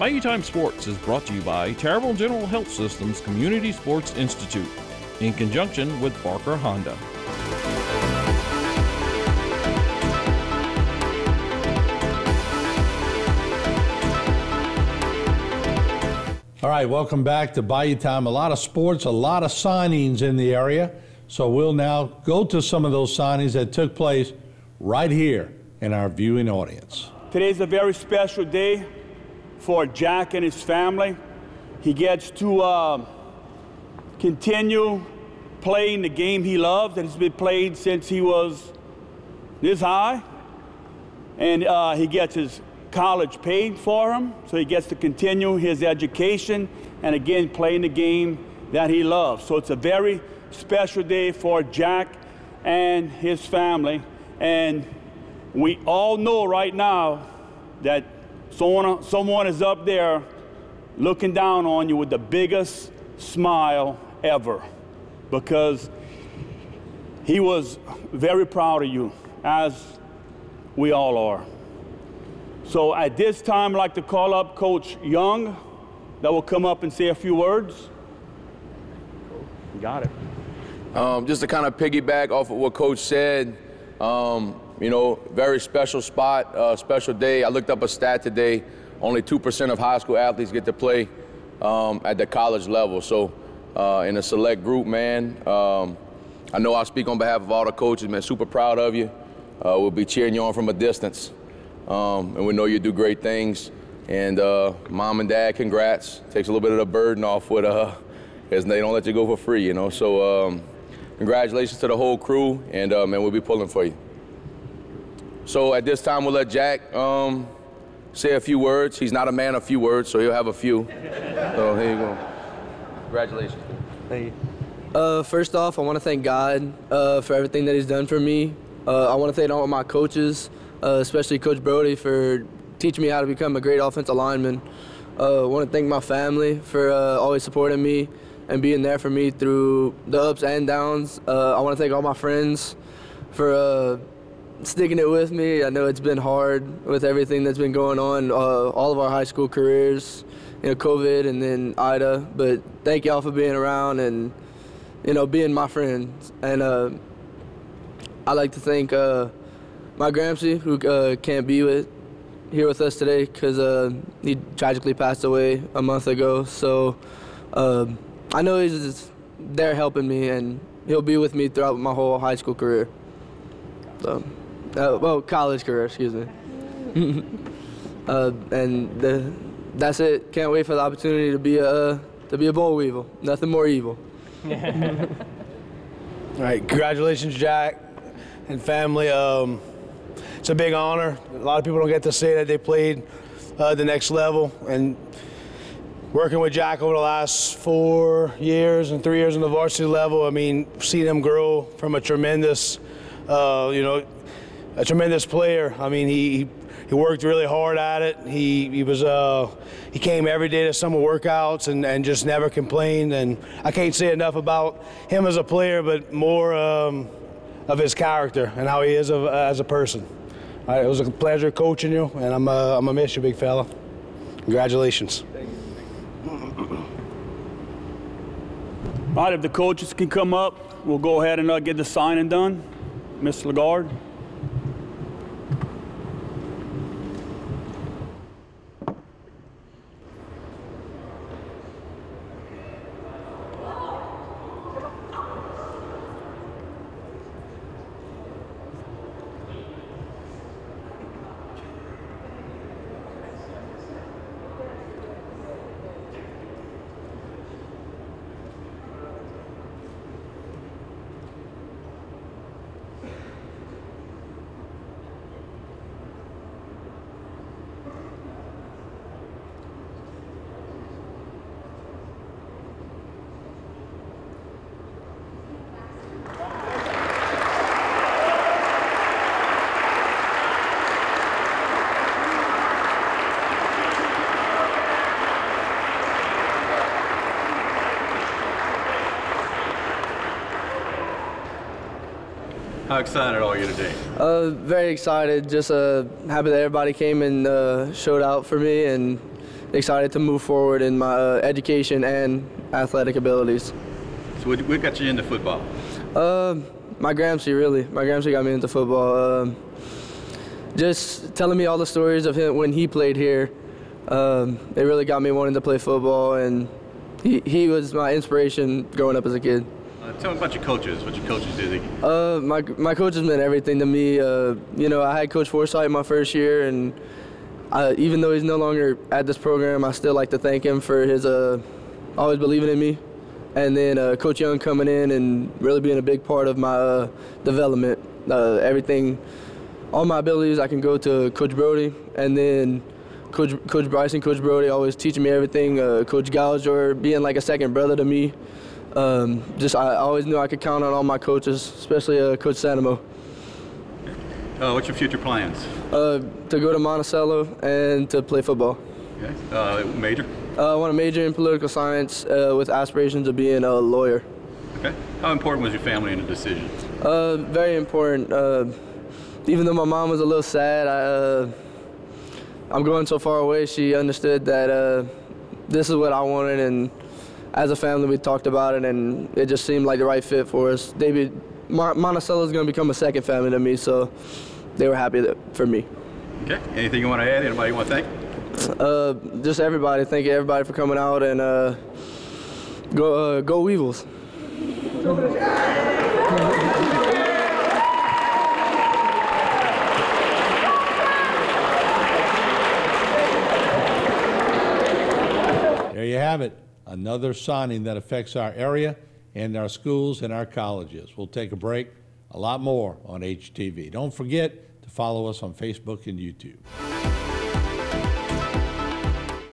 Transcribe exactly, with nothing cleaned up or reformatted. Bayou Time Sports is brought to you by Terrell General Health Systems Community Sports Institute in conjunction with Barker Honda. All right, welcome back to Bayou Time. A lot of sports, a lot of signings in the area. So we'll now go to some of those signings that took place right here in our viewing audience. Today's a very special day for Jack and his family. He gets to uh, continue playing the game he loves that has been played since he was this high. And uh, he gets his college paid for him, so he gets to continue his education and again playing the game that he loves. So it's a very special day for Jack and his family. And we all know right now that Someone, someone is up there looking down on you with the biggest smile ever, because he was very proud of you, as we all are. So at this time, I'd like to call up Coach Young that will come up and say a few words. You got it. Um, just to kind of piggyback off of what Coach said, um, you know, very special spot, uh, special day. I looked up a stat today. Only two percent of high school athletes get to play um, at the college level. So uh, in a select group, man, um, I know I speak on behalf of all the coaches, man, super proud of you. Uh, we'll be cheering you on from a distance. Um, and we know you do great things. And uh, mom and dad, congrats. Takes a little bit of the burden off with, uh, as they don't let you go for free, you know. So um, congratulations to the whole crew, and uh, man, we'll be pulling for you. So at this time, we'll let Jack um, say a few words. He's not a man of few words, so he'll have a few. So here you go. Congratulations. Thank you. Uh, first off, I want to thank God uh, for everything that he's done for me. Uh, I want to thank all of my coaches, uh, especially Coach Brody, for teaching me how to become a great offensive lineman. Uh, I want to thank my family for uh, always supporting me and being there for me through the ups and downs. Uh, I want to thank all my friends for uh, sticking it with me. I know it's been hard with everything that's been going on, uh, all of our high school careers, you know, COVID and then Ida, but thank y'all for being around and, you know, being my friends. And uh, I'd like to thank uh, my Gramsci, who uh, can't be with, here with us today because uh, he tragically passed away a month ago. So uh, I know he's just there helping me, and he'll be with me throughout my whole high school career. So. Uh, well, college career, excuse me. uh, and the, that's it. Can't wait for the opportunity to be a uh, to be a boll weevil. Nothing more evil. All right, congratulations, Jack and family. Um, it's a big honor. A lot of people don't get to say that they played uh, the next level. And working with Jack over the last four years and three years on the varsity level, I mean, seeing him grow from a tremendous, uh, you know. A tremendous player. I mean, he he worked really hard at it. He he was uh he came every day to summer workouts and and just never complained. And I can't say enough about him as a player, but more um, of his character and how he is of, as a person. All right, it was a pleasure coaching you, and I'm uh, I'm gonna miss you, big fella. Congratulations. Thank you. All right, if the coaches can come up, we'll go ahead and uh, get the signing done. Miss Lagarde. How excited are you today? Uh, very excited. Just uh, happy that everybody came and uh, showed out for me, and excited to move forward in my uh, education and athletic abilities. So what, what got you into football? Uh, my Gramsci, really. My Gramsci got me into football. Um, just telling me all the stories of him when he played here, um, it really got me wanting to play football, and he, he was my inspiration growing up as a kid. Uh, tell me about your coaches, what your coaches did. Uh, my, my coaches meant everything to me. Uh, you know, I had Coach Forsythe my first year, and I, even though he's no longer at this program, I still like to thank him for his uh, always believing in me. And then uh, Coach Young coming in and really being a big part of my uh, development. Uh, everything, all my abilities, I can go to Coach Brody, and then Coach, Coach Bryson, Coach Brody always teaching me everything. Uh, Coach Gallagher being like a second brother to me. Um, just I always knew I could count on all my coaches, especially uh, Coach Sanimo. Uh, what's your future plans? Uh, to go to Monticello and to play football. Okay. Uh, major? Uh, I want to major in political science uh, with aspirations of being a lawyer. Okay. How important was your family in the decision? Uh, very important. Uh, even though my mom was a little sad, I, uh, I'm going so far away, she understood that uh, this is what I wanted, and as a family we talked about it, and it just seemed like the right fit for us. They be, Monticello is going to become a second family to me, so they were happy that, for me. Okay. Anything you want to add? Anybody you want to thank? Uh, just everybody. Thank you, everybody, for coming out, and uh, go, uh, go Weevils. There you have it. Another signing that affects our area and our schools and our colleges. We'll take a break. A lot more on H T V. Don't forget to follow us on Facebook and YouTube.